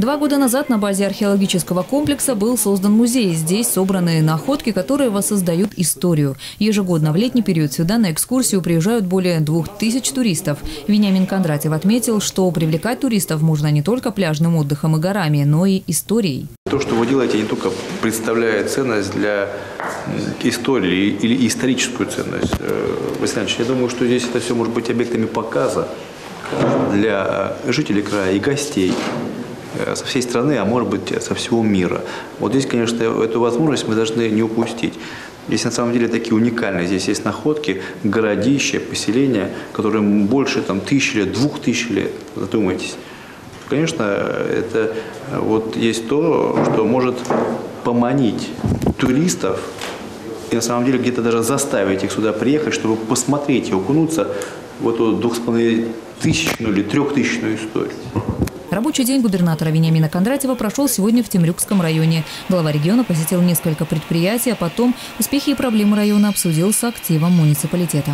2 года назад на базе археологического комплекса был создан музей. Здесь собраны находки, которые воссоздают историю. Ежегодно в летний период сюда на экскурсию приезжают более 2000 туристов. Вениамин Кондратьев отметил, что привлекать туристов можно не только пляжным отдыхом и горами, но и историей. То, что вы делаете, не только представляет ценность для истории или историческую ценность. Василий Анатольевич, я думаю, что здесь это все может быть объектами показа для жителей края и гостей со всей страны, а может быть со всего мира. Вот здесь, конечно, эту возможность мы должны не упустить. Здесь на самом деле такие уникальные. Здесь есть находки, городища, поселения, которые больше там, 1000 лет, 2000 лет, задумайтесь. Конечно, это вот есть то, что может поманить туристов и на самом деле где-то даже заставить их сюда приехать, чтобы посмотреть и окунуться в эту 2500-ную или 3000-ную историю. Рабочий день губернатора Вениамина Кондратьева прошел сегодня в Темрюкском районе. Глава региона посетил несколько предприятий, а потом успехи и проблемы района обсудил с активом муниципалитета.